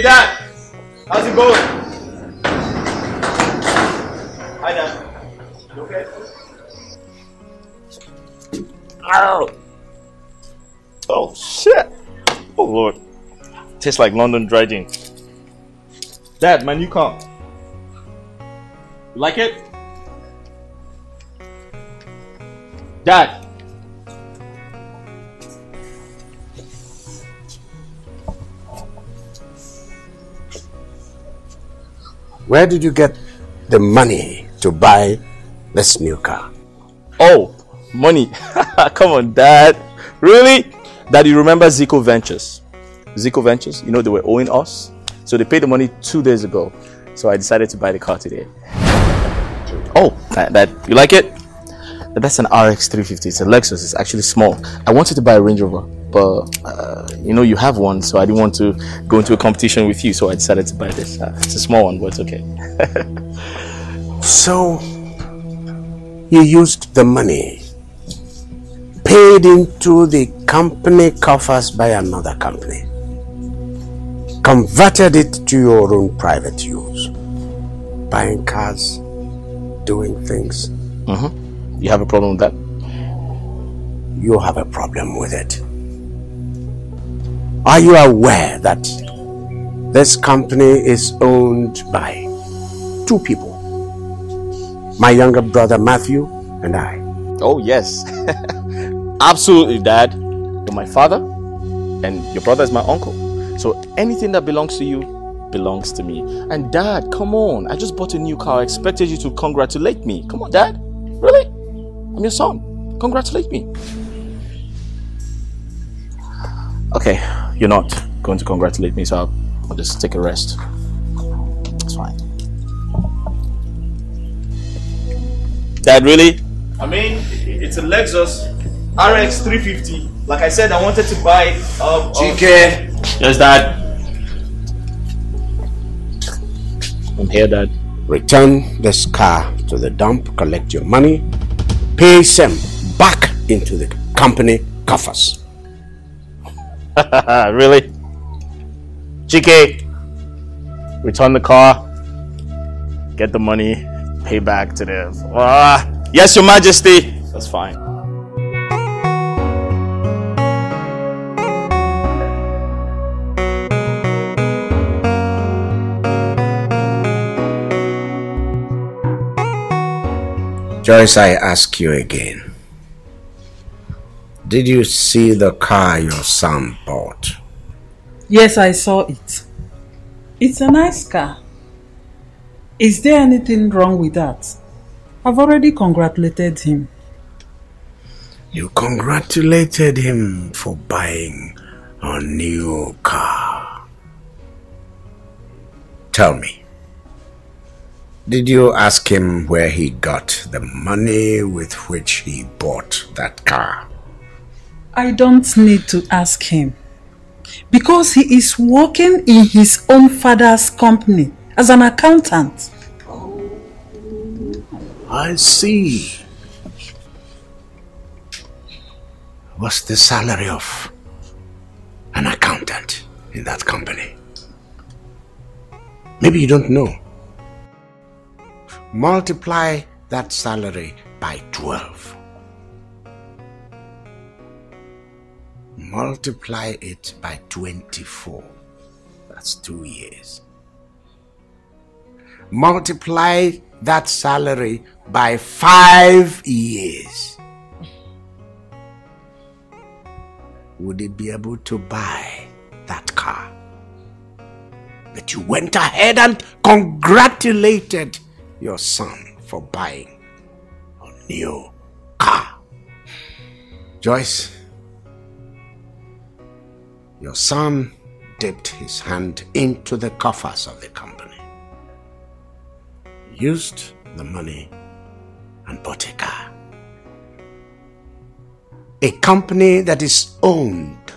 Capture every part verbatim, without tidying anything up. Hey, Dad. How's it going? Hi, Dad. You okay? Ow. Oh, shit. Oh, Lord. Tastes like London dry gin. Dad, my new car. You like it? Dad. Where did you get the money to buy this new car? Oh, money. Come on, Dad. Really? Dad, you remember Zico Ventures? Zico Ventures, you know, they were owing us. So they paid the money two days ago. So I decided to buy the car today. Oh, Dad, Dad, you like it? That's an R X three fifty. It's a Lexus. It's actually small. I wanted to buy a Range Rover, but uh, you know, you have one, so I didn't want to go into a competition with you, so I decided to buy this. Uh, it's a small one, but it's okay. So you used the money paid into the company coffers by another company, converted it to your own private use, buying cars, doing things. Mm-hmm. You have a problem with that? You have a problem with it. Are you aware that this company is owned by two people? My younger brother Matthew and I. Oh yes, absolutely, Dad. You're my father and your brother is my uncle. So anything that belongs to you belongs to me. And Dad, come on, I just bought a new car. I expected you to congratulate me. Come on, Dad, really? I'm your son. Congratulate me. Okay, you're not going to congratulate me, so I'll, I'll just take a rest. It's fine. Dad, really? I mean, it's a Lexus R X three fifty. Like I said, I wanted to buy... Um, Chike! Um, yes, Dad. I'm here, Dad. Return this car to the dump, collect your money, pay them back into the company coffers. Really? Chike, return the car, get the money, pay back to them. Ah, yes, Your Majesty. That's fine. Joyce, I ask you again. Did you see the car your son bought? Yes, I saw it. It's a nice car. Is there anything wrong with that? I've already congratulated him. You congratulated him for buying a new car. Tell me, did you ask him where he got the money with which he bought that car? I don't need to ask him because he is working in his own father's company as an accountant. I see. What's the salary of an accountant in that company? Maybe you don't know. Multiply that salary by twelve. Multiply it by twenty-four. That's two years. Multiply that salary by five years. Would he be able to buy that car? But you went ahead and congratulated your son for buying a new car. Joyce, your son dipped his hand into the coffers of the company, used the money and bought a car. A company that is owned,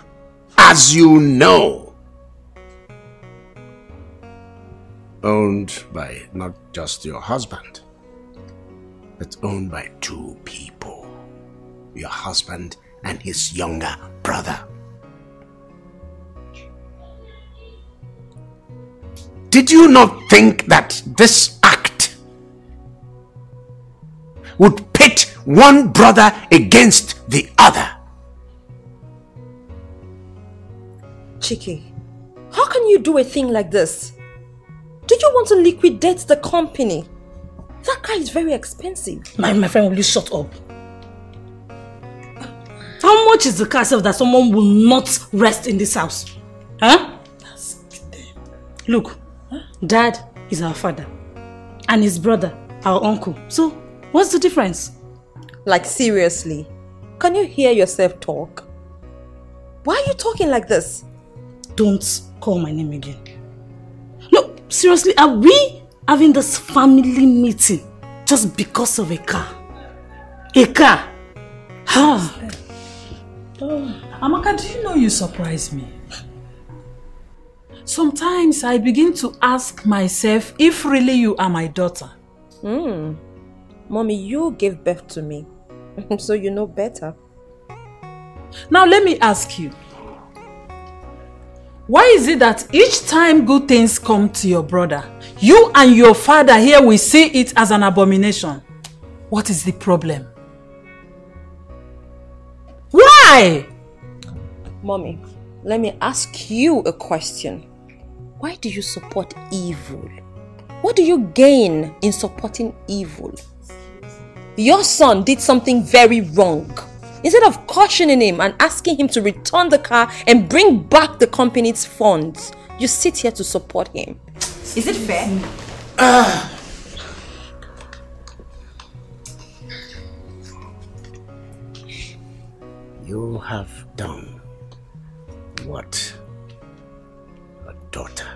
as you know, owned by not just your husband, but owned by two people, your husband and his younger brother. Did you not think that this act would pit one brother against the other? Chike, how can you do a thing like this? Do you want to liquidate the company? That car is very expensive. My, my friend, will you shut up? How much is the car itself that someone will not rest in this house? Huh? That's Look, huh? Dad is our father and his brother, our uncle. So, what's the difference? Like, seriously, can you hear yourself talk? Why are you talking like this? Don't call my name again. Look, seriously, are we having this family meeting just because of a car? A car? Ha! Huh. Oh. Amaka, do you know you surprise me? Sometimes I begin to ask myself if really you are my daughter. Mm. Mommy, you gave birth to me, so you know better. Now let me ask you, why is it that each time good things come to your brother, you and your father here will see it as an abomination? What is the problem? Why? Mommy, let me ask you a question. Why do you support evil? What do you gain in supporting evil? Your son did something very wrong. Instead of cautioning him and asking him to return the car and bring back the company's funds, you sit here to support him. Is it fair? Uh. You have done what a daughter,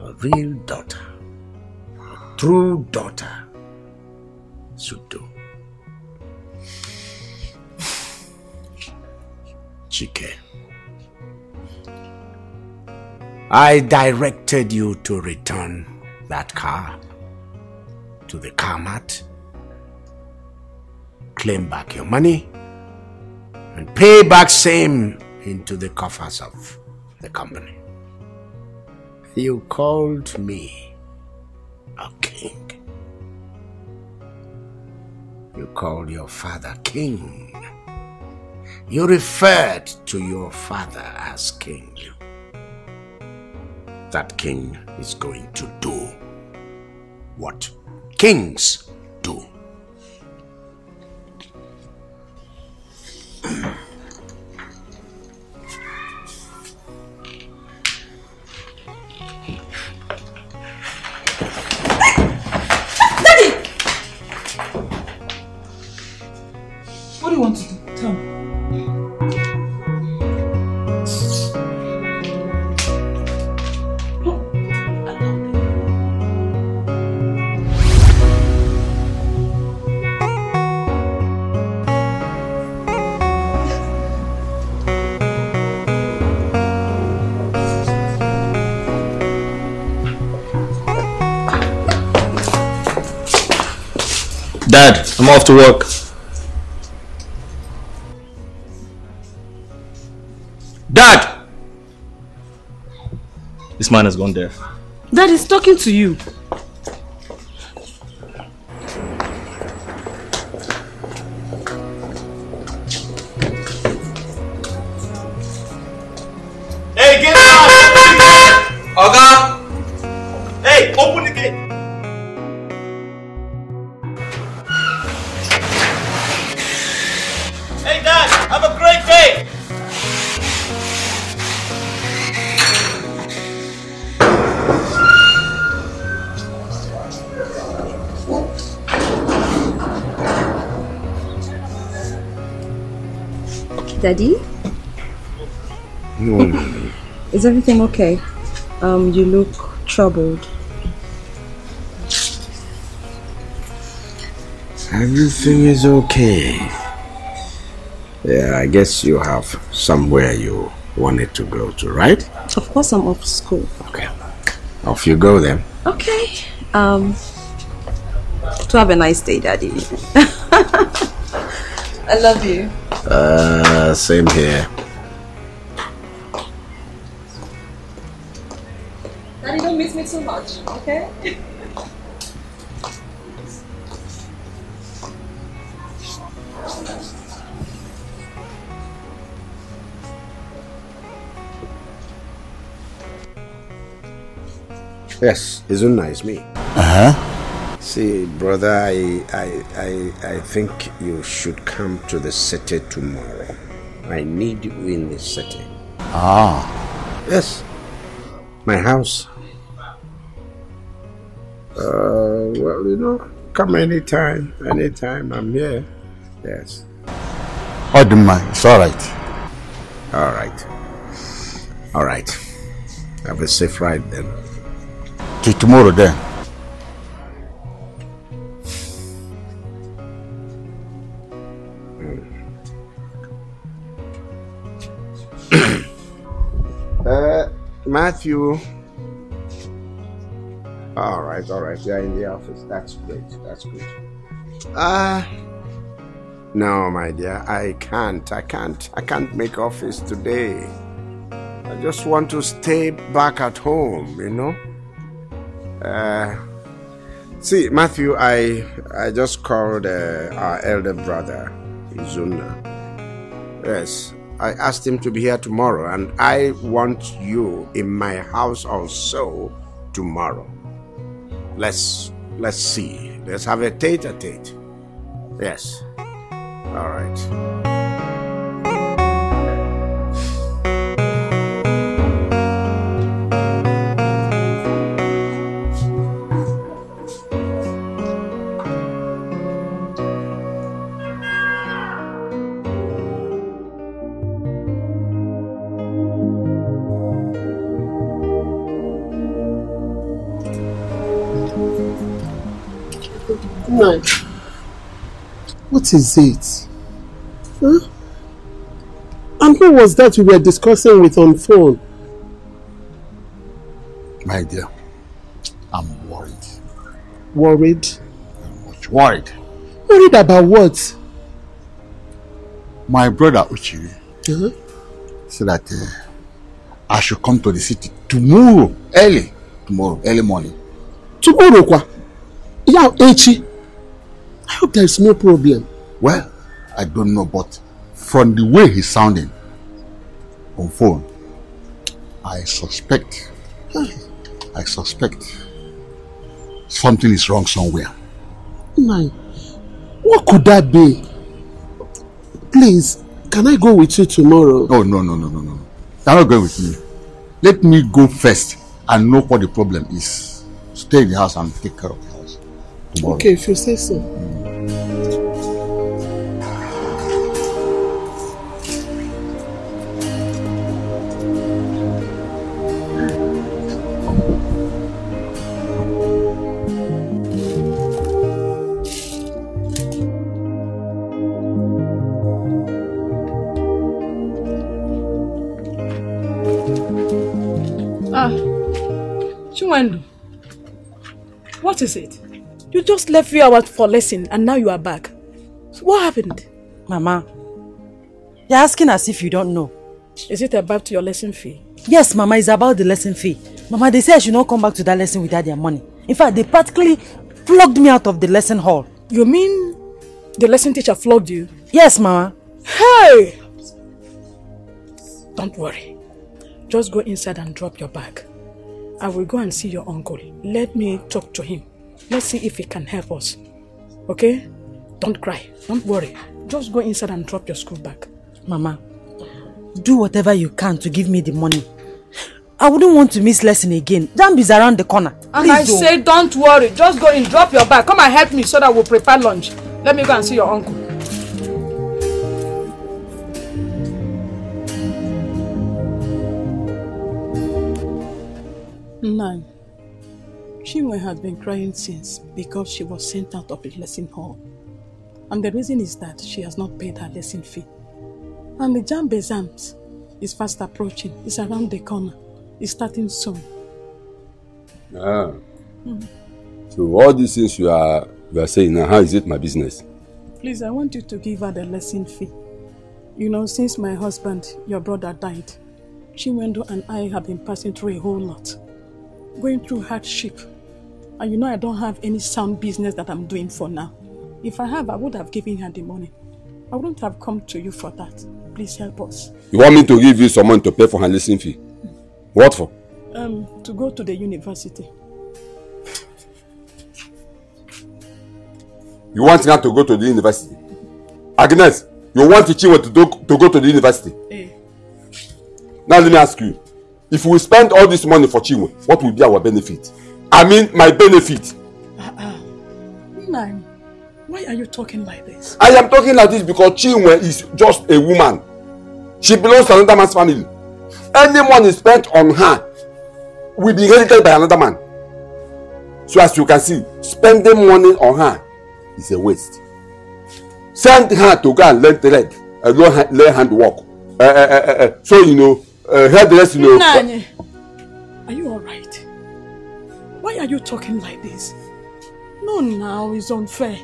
a real daughter, a true daughter should do. Chike, I directed you to return that car to the car mart, claim back your money, and pay back same into the coffers of the company. You called me a king. You called your father king. You referred to your father as king. That king is going to do what kings do. Daddy! What do you want to do? Tell me. Dad, I'm off to work. Dad! This man has gone there. Dad is talking to you. Hey, get out! Oga! Hey, open the gate! Have a great day! Daddy? Mm. Is everything okay? Um, you look troubled. Everything is okay. Yeah, I guess you have somewhere you wanted to go to, right? Of course, I'm off school. Okay. Off you go then. Okay. Um, to have a nice day, Daddy. I love you. Uh, same here. Daddy, don't miss me too much, okay? Yes, Izuna is me. Uh huh. See, brother, I, I, I, I think you should come to the city tomorrow. I need you in the city. Ah. Yes. My house. Uh, well, you know, come anytime, anytime. I'm here. Yes. Oh, don't mind. It's all right. All right. All right. Have a safe ride then. Till tomorrow then. uh, Matthew. All right, all right. You're in the office. That's great. That's good. Ah, uh, no, my dear. I can't. I can't. I can't make office today. I just want to stay back at home. You know. Uh, see, Matthew, I I just called uh, our elder brother, Izuna. Yes, I asked him to be here tomorrow, and I want you in my house also tomorrow. Let's let's see. Let's have a tete-a-tete. Yes. All right. No. What is it? Huh? And who was that we were discussing with on phone? My dear, I'm worried. Worried? I'm much worried. Worried about what? My brother Uchiri uh-huh. said that uh, I should come to the city tomorrow, early. Tomorrow, early morning. Tomorrow kwa? Yeah, Echi. I hope there is no problem. Well, I don't know, but from the way he's sounding on phone, I suspect, I suspect something is wrong somewhere. My, what could that be? Please, can I go with you tomorrow? Oh, no, no, no, no, no. You're not going with me. Let me go first and know what the problem is. Stay in the house and take care of the house tomorrow. Okay, if you say so. Mm. Chinwendu, what is it? You just left three hours for lesson and now you are back. So what happened? Mama, you're asking as if you don't know. Is it about your lesson fee? Yes, Mama, it's about the lesson fee. Mama, they say I should not come back to that lesson without their money. In fact, they practically flogged me out of the lesson hall. You mean the lesson teacher flogged you? Yes, Mama. Hey! Don't worry. Just go inside and drop your bag. I will go and see your uncle. Let me talk to him. Let's see if he can help us. Okay? Don't cry. Don't worry. Just go inside and drop your school bag. Mama, do whatever you can to give me the money. I wouldn't want to miss lesson again. Jamb is around the corner. And please I don't. Say don't worry. Just go and drop your bag. Come and help me so that we'll prepare lunch. Let me go and see your uncle. Nine. Chinwe had been crying since because she was sent out of the lesson hall. And the reason is that she has not paid her lesson fee. And the JAMB exams is fast approaching. It's around the corner. It's starting soon. Ah. Mm-hmm. So all these things you are, you are saying now, how is it my business? Please, I want you to give her the lesson fee. You know, since my husband, your brother, died, Chinwendu and I have been passing through a whole lot. going through hardship. And you know I don't have any sound business that I'm doing for now. If I have, I would have given her the money. I wouldn't have come to you for that. Please help us. You want me to give you some money to pay for her lesson fee? What for? Um, to go to the university. You want her to go to the university? Agnes, you want Chinwendu to, do, to go to the university? Eh. Now let me ask you, if we spend all this money for Chinwendu, what will be our benefit? I mean, my benefit. Uh, uh, Nine, why are you talking like this? I am talking like this because Chinwendu is just a woman. She belongs to another man's family. Any money spent on her will be inherited by another man. So as you can see, spending money on her is a waste. Send her to go and learn thread, uh, learn hand work. Uh, uh, uh, uh, so you know, uh, headless, you know. Nani, are you all right? Why are you talking like this? No, now it's unfair.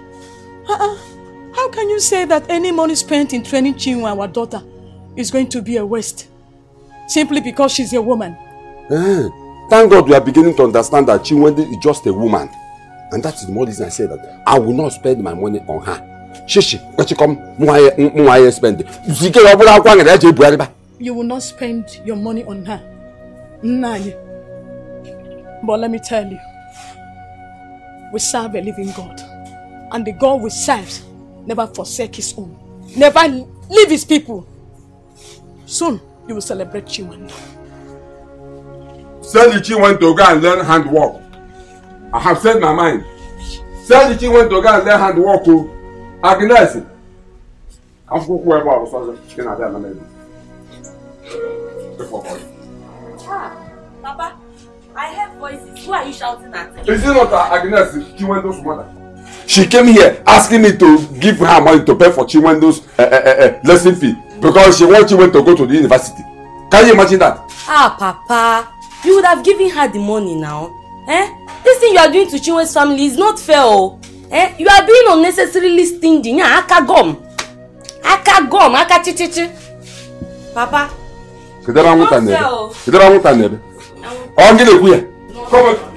Uh-uh. How can you say that any money spent in training Chinwendu, our daughter, is going to be a waste simply because she's a woman? Uh, thank God we are beginning to understand that Chinwendu is just a woman. And that is the more reason I say that I will not spend my money on her. Shishi, let you come, I spend. You will not spend your money on her. Nani. But let me tell you, we serve a living God. And the God we serve never forsake his own. Never leave his people. Soon, you will celebrate Chinwendu. Send the Chinwendu to go and learn hand work. I have said my mind. Send the Chinwendu to go and learn hand work. Agnes. I'm going to go and learn hand work. Ah, Papa, I have voices. Who are you shouting at? Is it not Agnes, Chinwendu's mother? She came here asking me to give her money to pay for Chinwendu's uh, uh, uh, lesson fee because she wants Chinwendu to go to the university. Can you imagine that? Ah, Papa, you would have given her the money now. Eh? This thing you are doing to Chinwendu's family is not fair. Oh. Eh? You are being unnecessarily stingy. Aka gum. Aka gum. Aka chichichi. Papa. It's not fair. Oh. It's not fair. I'm going to go here. Come on.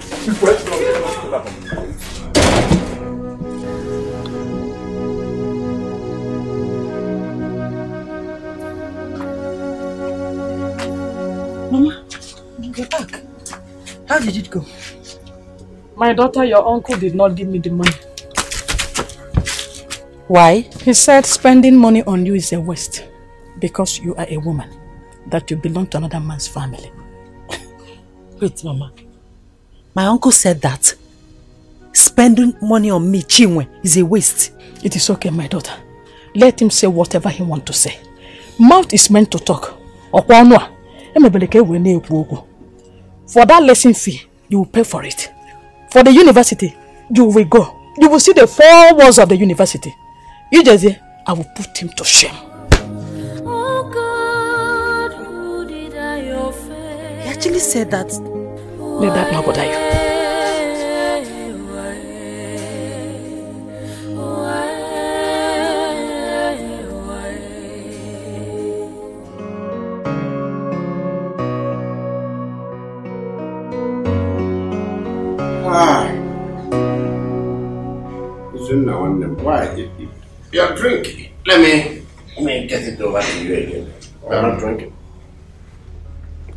Mama, you're back. How did it go? My daughter, your uncle did not give me the money. Why? He said spending money on you is a waste because you are a woman, that you belong to another man's family. Wait, Mama. My uncle said that spending money on me, Chinwendu, is a waste. It is okay, my daughter. Let him say whatever he wants to say. Mouth is meant to talk. Okwanwa. For that lesson fee, you will pay for it. For the university, you will go. You will see the four walls of the university. You just say, I will put him to shame. Oh God, who did I offend? He actually said that. Let that not bother you. Why? You're drinking. Let me, let me get it over to you again. I'm um, not drinking.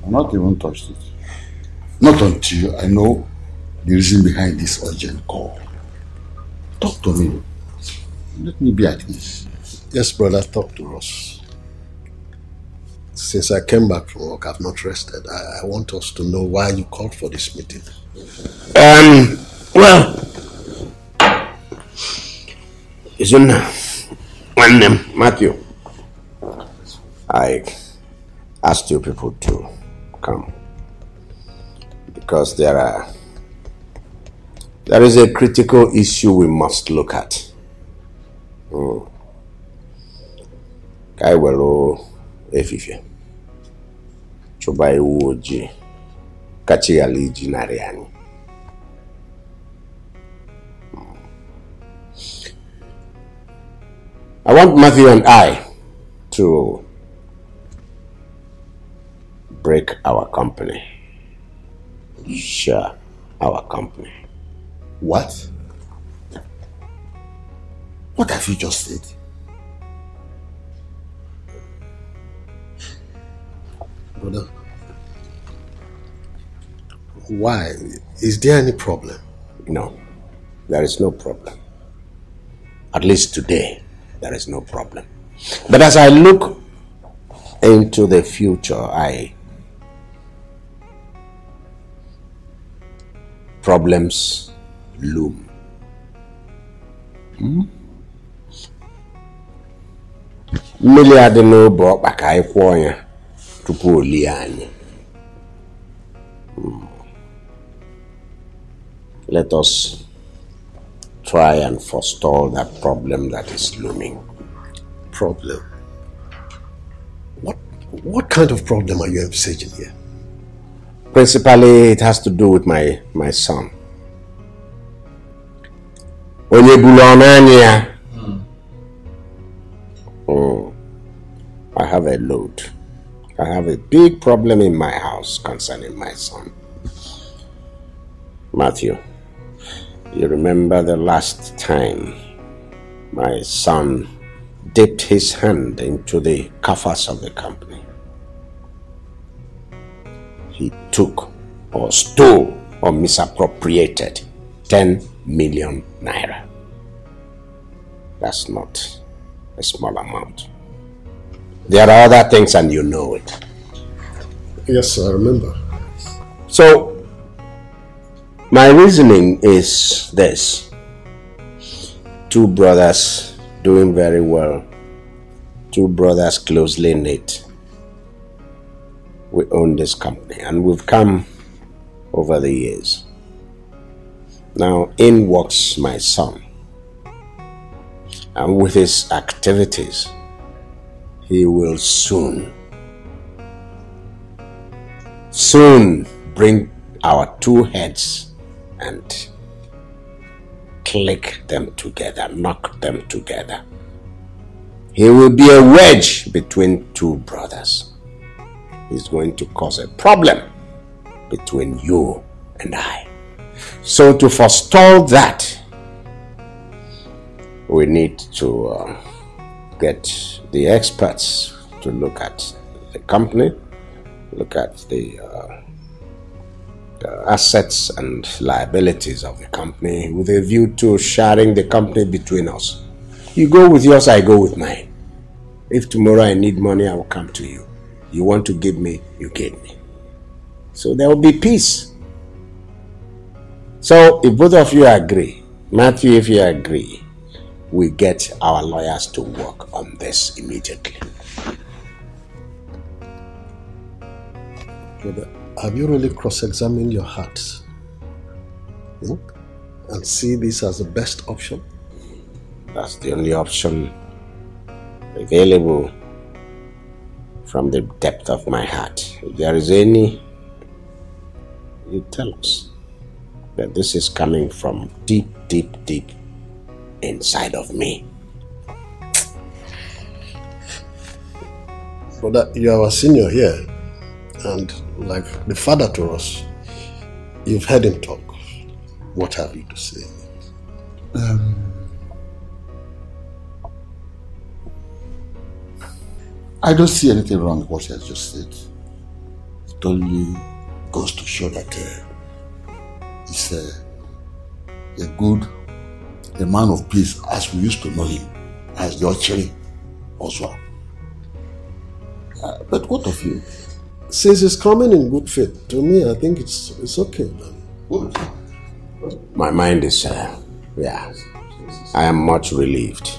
I've not even touched it. Not until I know the reason behind this urgent call. Talk to me. Let me be at ease. Yes, brother, talk to us. Since I came back from work, I've not rested. I, I want us to know why you called for this meeting. Um, well... Izuna, my name, Matthew. I asked you people to come because there are there is a critical issue we must look at. Mm. Kaiwero efife, chubai uoji, kachigali jinariani. I want Matthew and I to break our company. share our company. What? What have you just said? Brother, why? Is there any problem? No, there is no problem. At least today, there is no problem. But as I look into the future, I... problems loom. Hmm? Let us try and forestall that problem that is looming. Problem? What, what kind of problem are you envisaging here? Principally, it has to do with my, my son. Mm. Oh, I have a load. I have a big problem in my house concerning my son. Matthew, you remember the last time my son dipped his hand into the coffers of the company? He took or stole or misappropriated ten million naira. That's not a small amount. There are other things and you know it. Yes, I remember. So, my reasoning is this. Two brothers doing very well. Two brothers closely knit. We own this company and we've come over the years. Now in walks my son. And with his activities, he will soon, soon bring our two heads and click them together, knock them together. He will be a wedge between two brothers. He's going to cause a problem between you and I. So to forestall that, we need to uh, get the experts to look at the company, look at the, uh, the assets and liabilities of the company with a view to sharing the company between us. You go with yours, I go with mine. If tomorrow I need money, I will come to you. You want to give me, you give me. So there will be peace. So if both of you agree, Matthew, if you agree, we get our lawyers to work on this immediately. Brother, have you really cross-examined your hearts? Hmm? And see this as the best option? That's the only option available from the depth of my heart. If there is any, you tell us. But this is coming from deep, deep, deep inside of me. Brother, you are our senior here, and like the father to us, you've heard him talk. What have you to say? Um, I don't see anything wrong with what he has just said. It only goes to show that uh, it's a, a good a man of peace as we used to know him, as the Uchiri as well. Uh, but what of you? Since he's coming in good faith, to me, I think it's it's okay, man. Good. My mind is, uh, yeah, I am much relieved.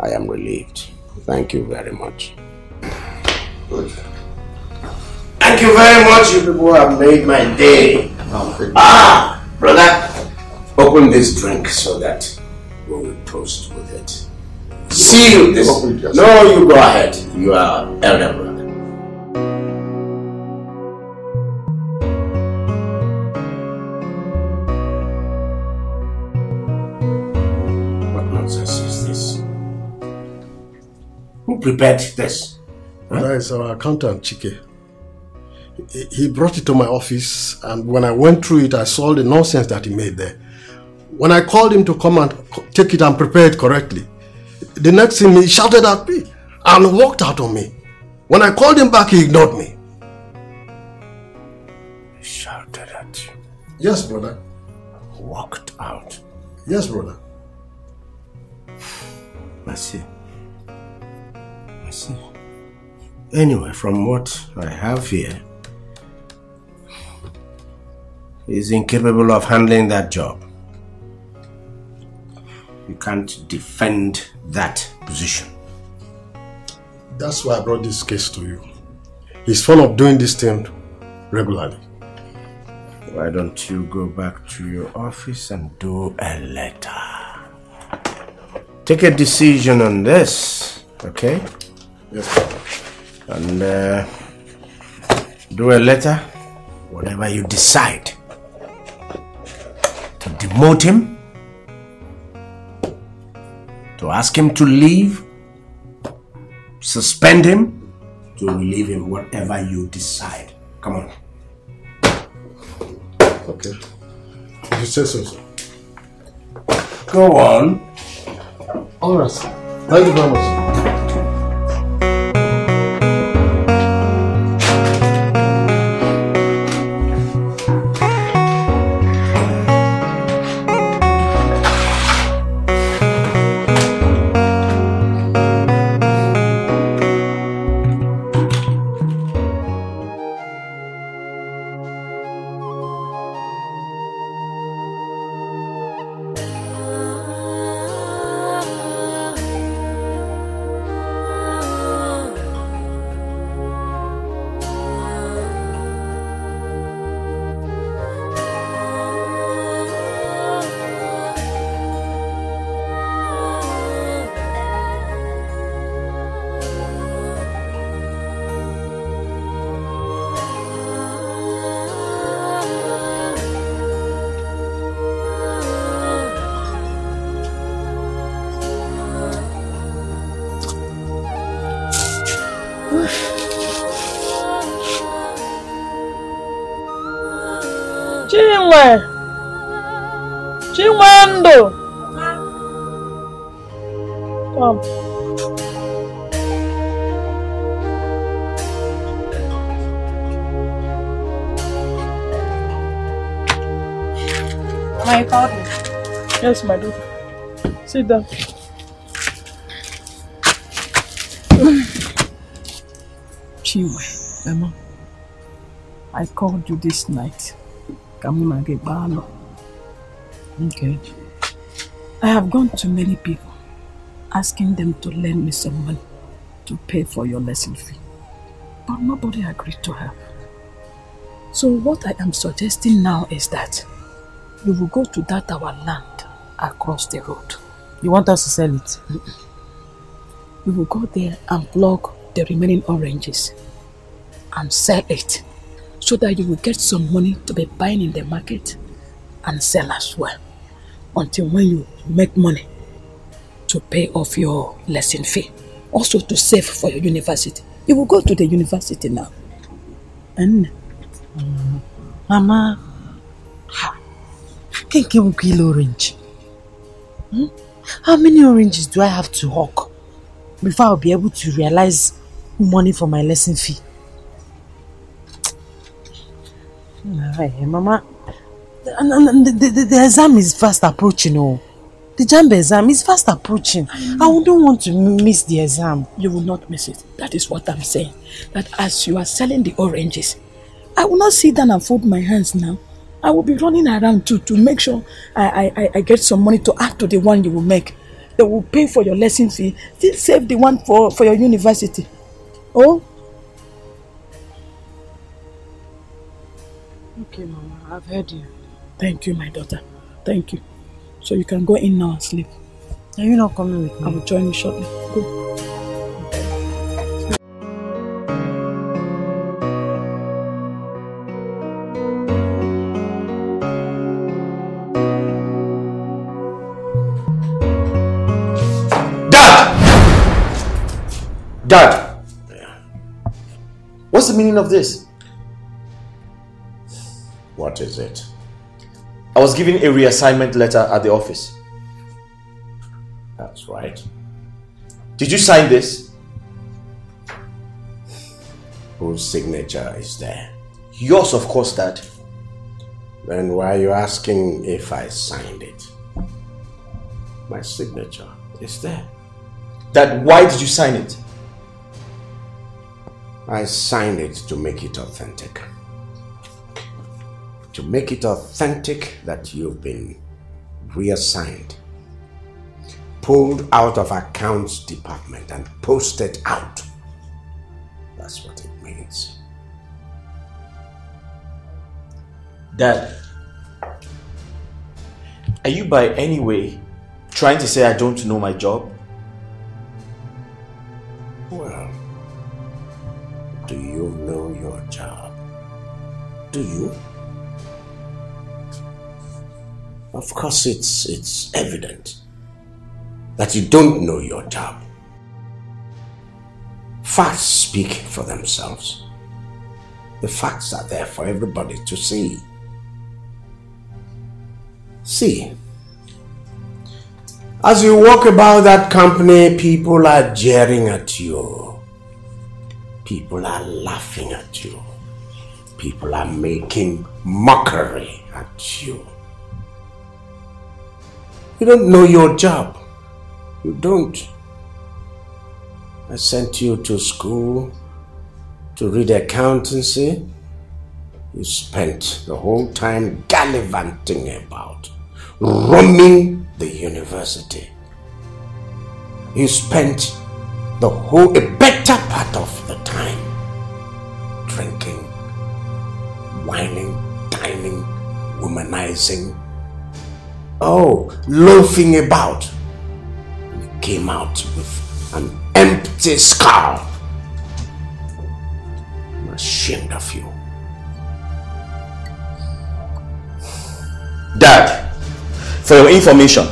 I am relieved. Thank you very much. Good. Thank you very much, you people have made my day. Oh, ah, brother. Open this drink so that we will toast with it. Seal this. No, you go ahead. You are elder brother. What nonsense is this? Who prepared this? Huh? That is our accountant, Chike. he brought it to my office, and when I went through it, I saw the nonsense that he made there. When I called him to come and take it and prepare it correctly, the next thing he shouted at me and walked out on me. When I called him back, he ignored me. He shouted at you? Yes, brother. Walked out? Yes, brother. Mercy. Mercy. Anyway, from what I have here, he's incapable of handling that job. You can't defend that position. That's why I brought this case to you. He's fond of doing this thing regularly. Why don't you go back to your office and do a letter? Take a decision on this, okay? Yes, sir. And uh, do a letter, whatever you decide, to demote him, to ask him to leave, suspend him, to relieve him, whatever you decide. Come on. Okay. You say so, sir. Go on. All right, sir. Thank you very much. Yes, my daughter. Sit down. Chinwe, Emma, I called you this night. Okay. I have gone to many people, asking them to lend me some money to pay for your lesson fee. But nobody agreed to help. So what I am suggesting now is that you will go to that our land across the road. You want us to sell it? We will go there and plug the remaining oranges and sell it so that you will get some money to be buying in the market and sell as well, until when you make money to pay off your lesson fee, also to save for your university. You will go to the university now. And um, Mama, I think you will kill orange. Hmm? How many oranges do I have to hawk before I'll be able to realize money for my lesson fee? Alright, Mama. And, and, and the, the, the exam is fast approaching. Oh. The JAMB exam is fast approaching. Mm. I wouldn't want to miss the exam. You will not miss it. That is what I'm saying. That as you are selling the oranges, I will not sit down and fold my hands now. I will be running around to, to make sure I, I, I get some money to add to the one you will make. They will pay for your lesson fee, still save the one for, for your university. Oh? Okay, Mama, I've heard you. Thank you, my daughter. Thank you. So you can go in now and sleep. Are you not coming with me? I will join you shortly. Go. Dad! What's the meaning of this? What is it? I was given a reassignment letter at the office. That's right. Did you sign this? Whose signature is there? Yours, of course, Dad. Then why are you asking if I signed it? My signature is there. Dad, why did you sign it? I signed it to make it authentic. To make it authentic that you've been reassigned, pulled out of accounts department and posted out. That's what it means. Dad, are you by any way trying to say I don't know my job? Well, do you know your job? Do you? Of course, it's, it's evident that you don't know your job. Facts speak for themselves. The facts are there for everybody to see. See, as you walk about that company, people are jeering at you. People are laughing at you. People are making mockery at you. You don't know your job. You don't. I sent you to school to read accountancy. You spent the whole time gallivanting about, roaming the university. You spent the whole, a better part of the time drinking, whining, dining, womanizing. Oh, loafing about. You came out with an empty skull. I'm ashamed of you. Dad, for your information,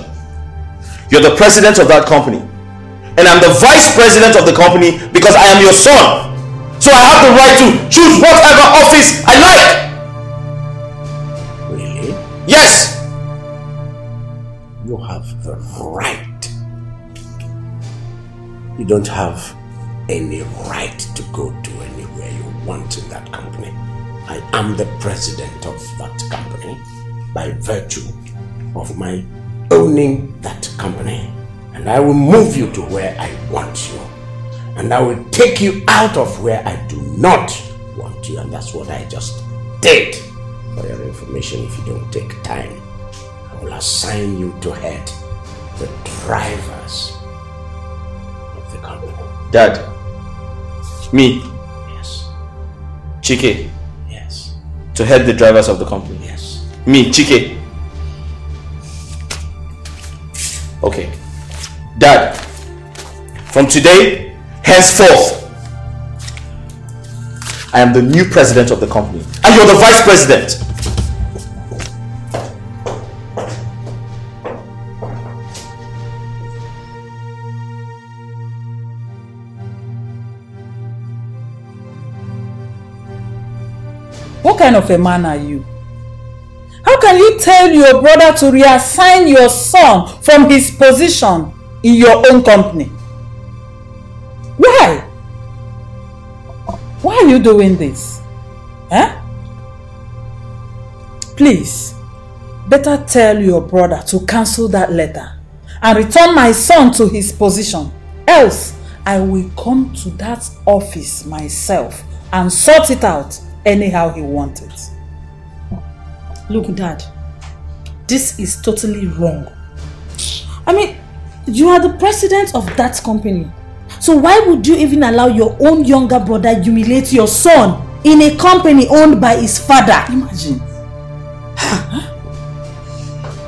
you're the president of that company. And I'm the vice president of the company because I am your son. So I have the right to choose whatever office I like. Really? Yes. You have the right. You don't have any right to go to anywhere you want in that company. I am the president of that company by virtue of my owning that company. And I will move you to where I want you. And I will take you out of where I do not want you. And that's what I just did. For your information, if you don't take time, I will assign you to head the drivers of the company. Dad. Me. Yes. Chike. Yes. To head the drivers of the company. Yes. Me, Chike. Okay. Dad. From today, henceforth, I am the new president of the company. And you're the vice president. What kind of a man are you? How can you tell your brother to reassign your son from his position in your own company? Why? Why are you doing this? Huh? Please, better tell your brother to cancel that letter and return my son to his position. Else, I will come to that office myself and sort it out anyhow he wanted. Look, Dad, this is totally wrong. I mean, you are the president of that company. So why would you even allow your own younger brother to humiliate your son in a company owned by his father? Imagine.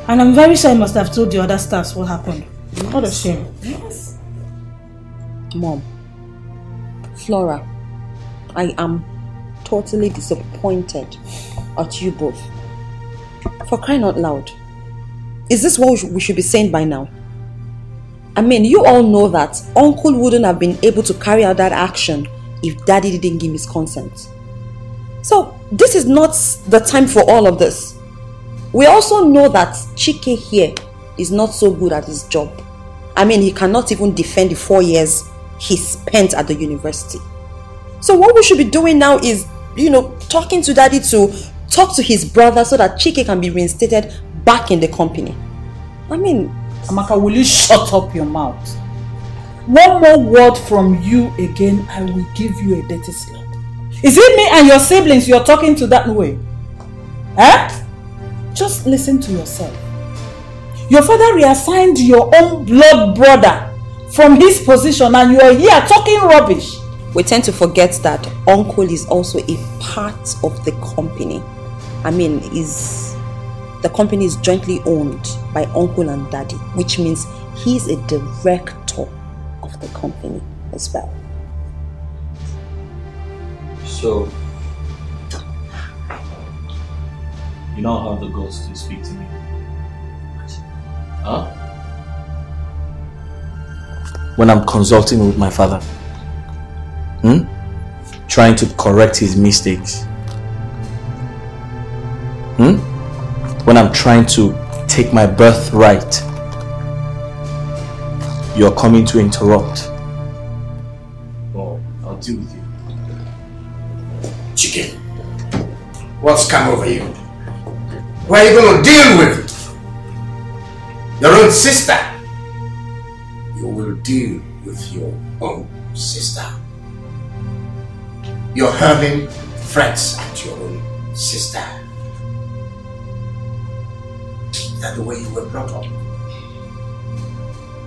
And I'm very sure he must have told the other staffs what happened. Yes. What a shame. Yes. Mom, Flora, I am totally disappointed at you both. For crying out loud, is this what we should be saying by now? I mean, you all know that Uncle wouldn't have been able to carry out that action if Daddy didn't give his consent. So this is not the time for all of this. We also know that Chike here is not so good at his job. I mean, he cannot even defend the four years he spent at the university. So what we should be doing now is, you know, talking to Daddy to talk to his brother so that Chike can be reinstated back in the company. I mean... Amaka, will you shut up your mouth? One more word from you again, I will give you a dirty slap. Is it me and your siblings you're talking to that way? Eh? Just listen to yourself. Your father reassigned your own blood brother from his position and you are here talking rubbish. We tend to forget that uncle is also a part of the company. I mean, is the company is jointly owned by uncle and daddy, which means he's a director of the company as well. So, you now have the guts to speak to me. Huh? When I'm consulting with my father. Hmm? Trying to correct his mistakes. Hmm? When I'm trying to take my birthright, you're coming to interrupt. Well, I'll deal with you. Chicken, what's come over you? Where are you going to deal with? Your own sister. You will deal with your own sister. You're hurling threats at your own sister. Is that the way you were brought up?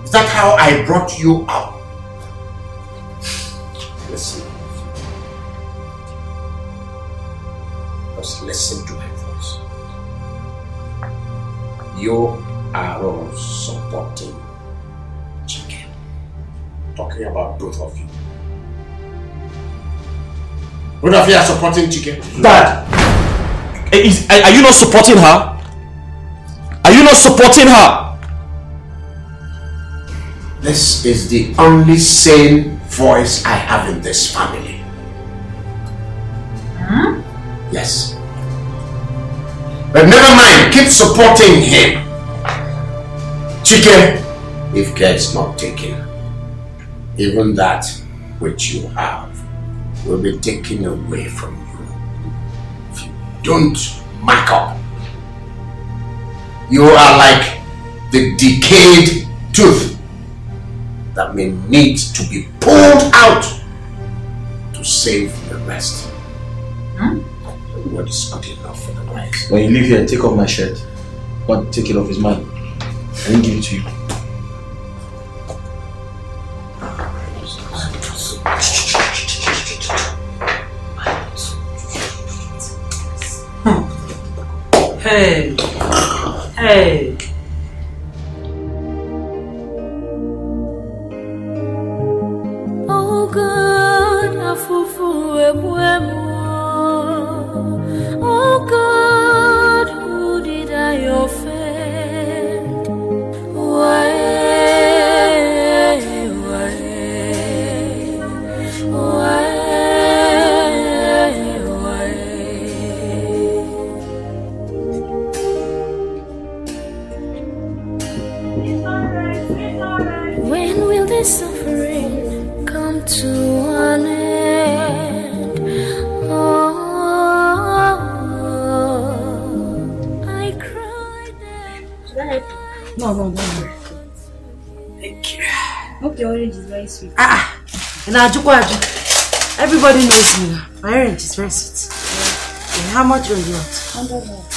Is that how I brought you up? Listen. Just listen to my voice. You are all supporting Chike. Talking about both of you. Both of you are supporting Chike. Dad! Is, are, are you not supporting her? Are you not supporting her? This is the only sane voice I have in this family. Huh? Yes. But never mind, keep supporting him. Chike, if care is not taken, even that which you have will be taken away from you. If you don't mark up, you are like the decayed tooth that may need to be pulled out to save the rest. Hmm? The word is good enough for the price. When you leave here, take off my shirt. What? Take it off is mine. I didn't give it to you. Hey! Hey! Oh God, afufu ebwemo. Oh God, who did I offend? Why, why, why? Suffering come to an end. Oh, I cried. No, no, no. Thank you. Hope the orange is very sweet. Ah, and Ajukwaju. Everybody knows me now. My orange is very sweet. Yeah. Yeah, how much are you at? one hundred.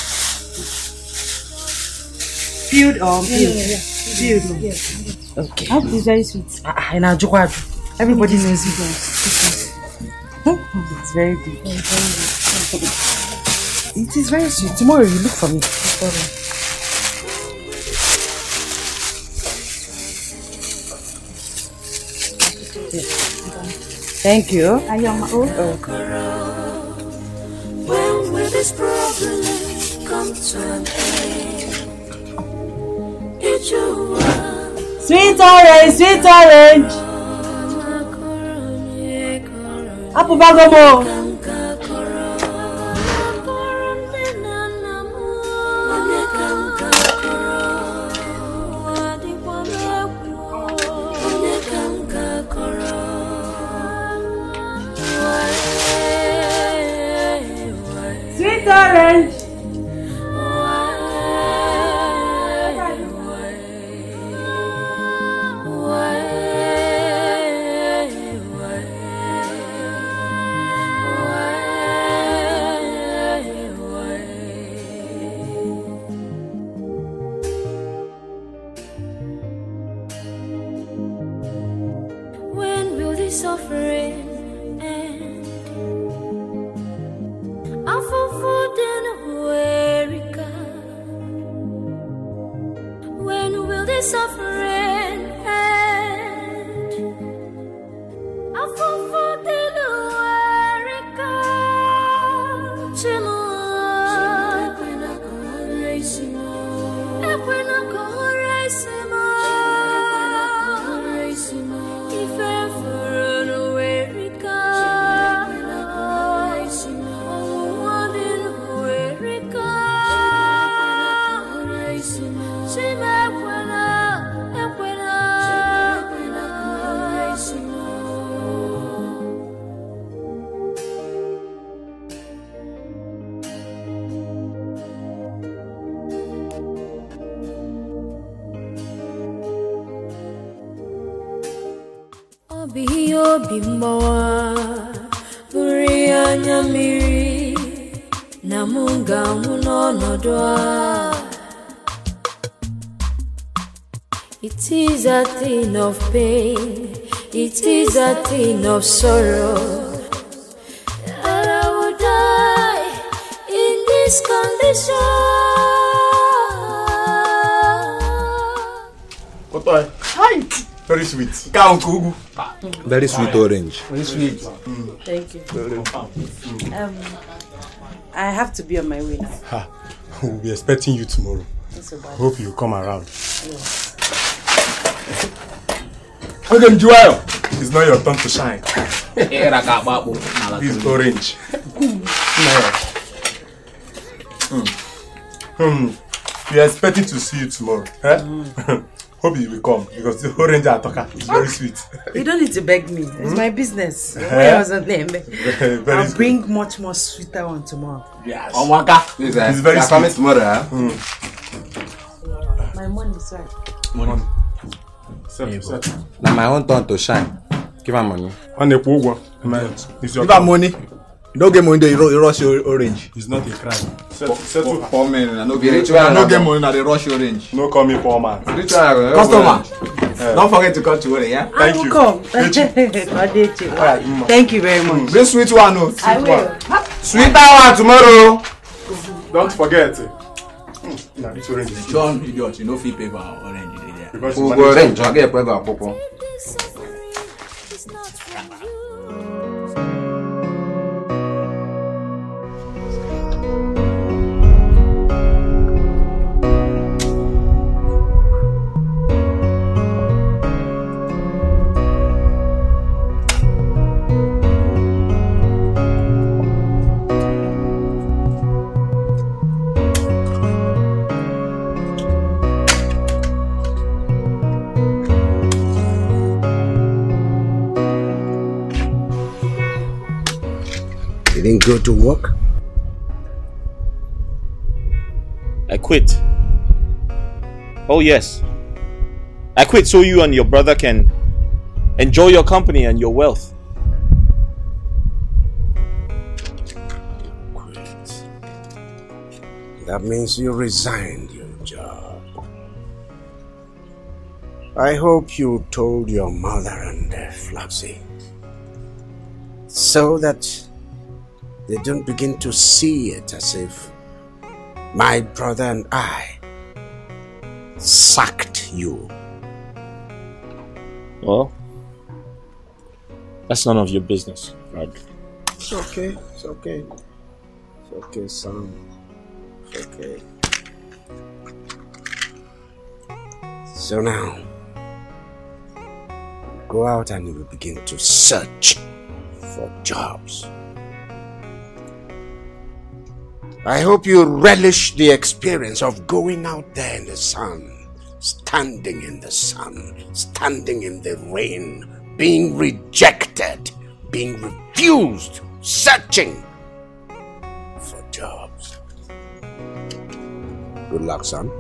Peeled or peeled? Yeah, yeah, yeah. Peeled. Yeah. Yeah. Okay. That is very sweet. Ah, and everybody knows you guys. It's very big. It is very sweet. Tomorrow you look for me. Thank you. I am old. When will this problem come to an end? Did you Sweet orange, sweet orange. Apu bagomo. Challenge. It is a thing of pain, it is a thing of sorrow, and I will die in this condition. What are you? Hi! Very sweet. Very sweet orange. Very sweet. Mm. Thank you. Um, I have to be on my way now. Ha. We'll be expecting you tomorrow. Hope you come around. Yeah. Okay, Joel, it's not your turn to shine. It's orange. Mm. Mm. We are expecting to see you tomorrow. Eh? Mm. Hope you will come because the orange are talking. It's very sweet. You don't need to beg me. It's mm? my business. I'll bring much more sweeter one tomorrow. Yes. It's very sweet. Tomorrow, huh? Mm. My money, sir. Money. Seven, seven. Now my own turn to shine. Give her money. And the poor one. Give her money. You don't get money there, you rush your orange. It's not a crime. Settle poor man. I don't get money now, they rush your orange. No call me poor man. Customer, don't forget to cut your orange, yeah? Thank you. Thank you very much. This sweet one, no. Sweet one. Sweeter one tomorrow. Don't forget. It's orange. John, idiot, you know fee paper or orange. Because we'll go range, I'll get a paper, Popo. Didn't go to work? I quit. Oh yes. I quit so you and your brother can enjoy your company and your wealth. Quit. That means you resigned your job. I hope you told your mother and uh, Flopsy so that they don't begin to see it as if my brother and I sacked you. Well, that's none of your business, Brad. It's okay, it's okay. It's okay, son. It's okay. So now, go out and you will begin to search for jobs. I hope you relish the experience of going out there in the sun, standing in the sun, standing in the rain, being rejected, being refused, searching for jobs. Good luck, son.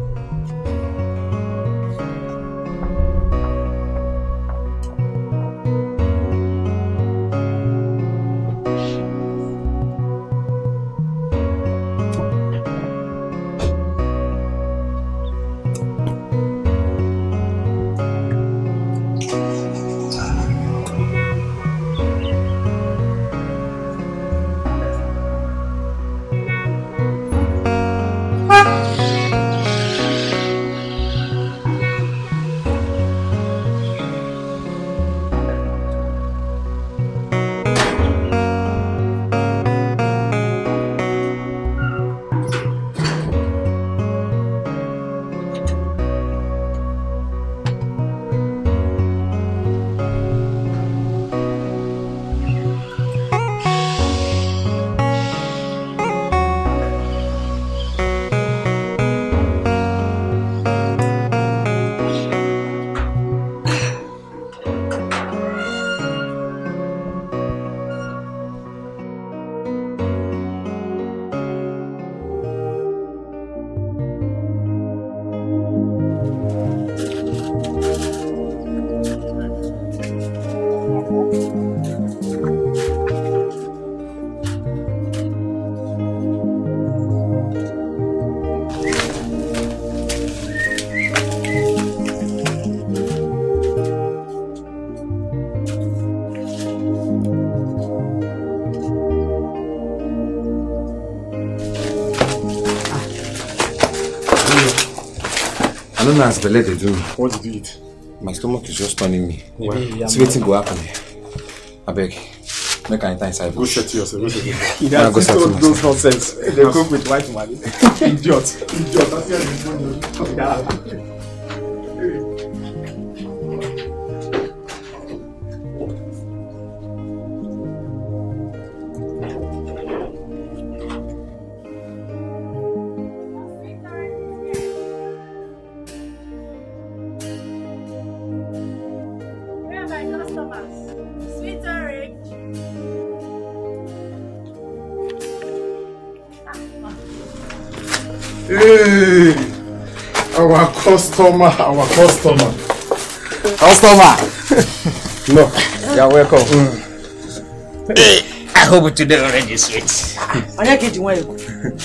I don't know as Bele they do. What did you eat? My stomach is just turning me. Something go happen. I beg. Make I enter inside. Go shut yourself. Go shut yourself. He does those nonsense. They cook with white money. Idiot. Idiot. That's your reason. Customer, our customer. Customer! No, you're welcome. Mm. Hey, I hope today already sweet.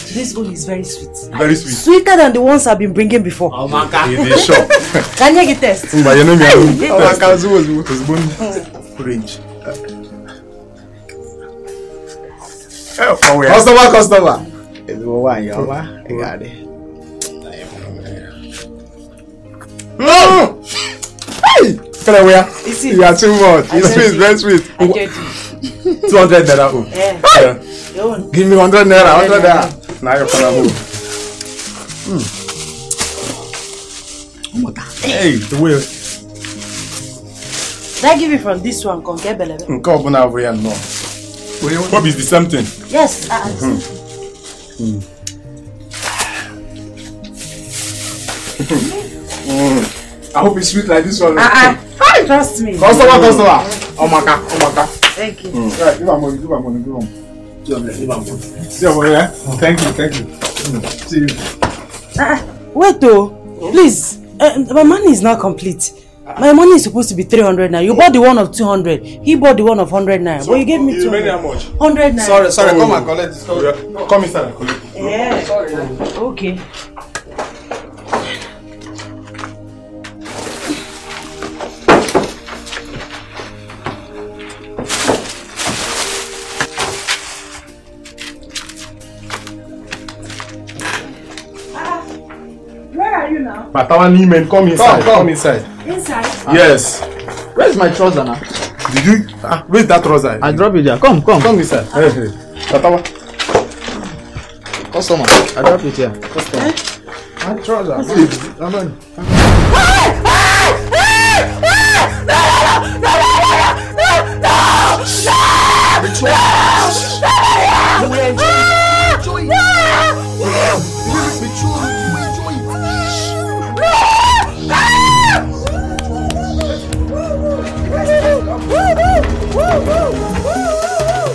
This one is very sweet. Very sweet. Sweeter than the ones I've been bringing before. Amaka. In the shop. Can you get test? But you know me, Amaka is always with his bone range. Customer, customer. It's one, you got it. No! Hey! Can I wear? It's it. You are too much. It's sweet, very sweet. I get you. two hundred naira. Oh. Yeah. Hey! Your own. Give me one hundred naira. one hundred naira. Now you're for a move. Mm. Oh my God. Hey, the way. Did I give you from this one? Come get Bele. Come open over here and no. Hope it's the same thing. Yes, I understand. Mm. Mm. Mm. I hope it's sweet like this one. Uh -uh. Trust me. Customer, customer. Oh my God, oh my God. Thank you. Mm. Right, give my money, give my money, give my money. Give my money. See your money, eh? Thank you, thank you. Mm. See you. Uh, wait though, please. Uh, my money is not complete. My money is supposed to be three hundred now. You bought the one of two hundred. He bought the one of one hundred now. So but you gave me two hundred. How much? one hundred now. Sorry, sorry. Oh, come and collect this. No, come inside and collect. Yeah. Sorry. Okay. Matawani men, come inside. Come, come inside. Inside? Ah. Yes. Where's my trouser now? Did you? Ah, where's that trouser? I dropped it there. Come, come. Come inside. Ah. Hey, hey. Matawa. Customer. I dropped it here. Customer. Eh? My trouser. What's it? Come on. No! No! Woo! Woo! Woo! Woo! Woo!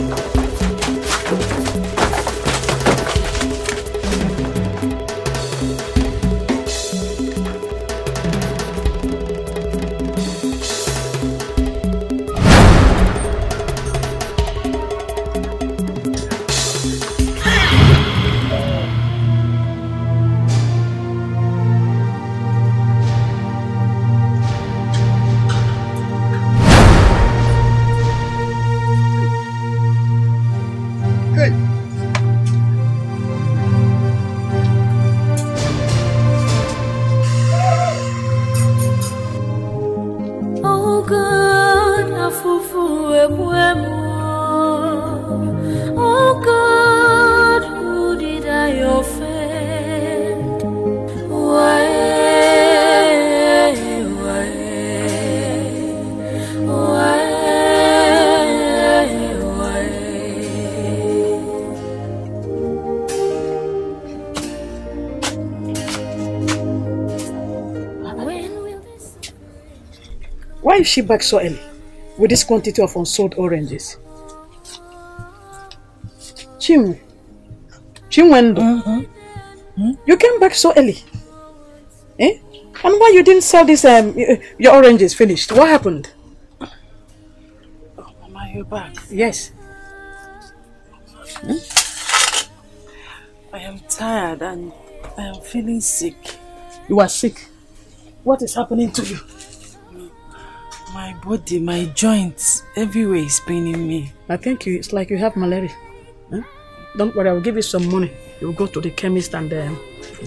Why is she back so early with this quantity of unsold oranges? Chinwendu, Chinwendu, mm-hmm. hmm? You came back so early, eh? And why you didn't sell this? Um, your oranges finished. What happened? Oh, Mama, you're back. Yes. Hmm? I am tired and I am feeling sick. You are sick. What is happening to you? My body, my joints, everywhere is paining me. I think you, it's like you have malaria. Huh? Don't worry, I'll give you some money. You'll go to the chemist and um,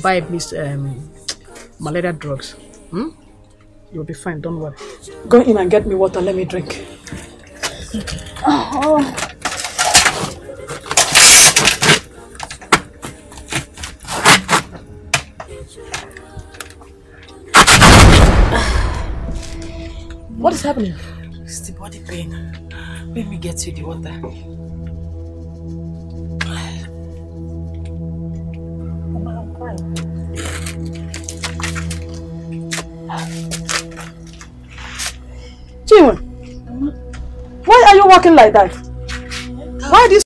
buy these um, malaria drugs. Hmm? You'll be fine, don't worry. Go in and get me water, let me drink. Oh. What is happening? It's the body pain. Let me get you the water. Mama, I'm crying. Chinwendu, why are you walking like that? Why this?